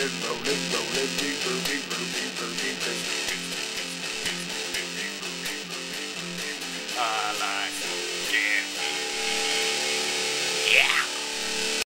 rolling, rolling, rolling.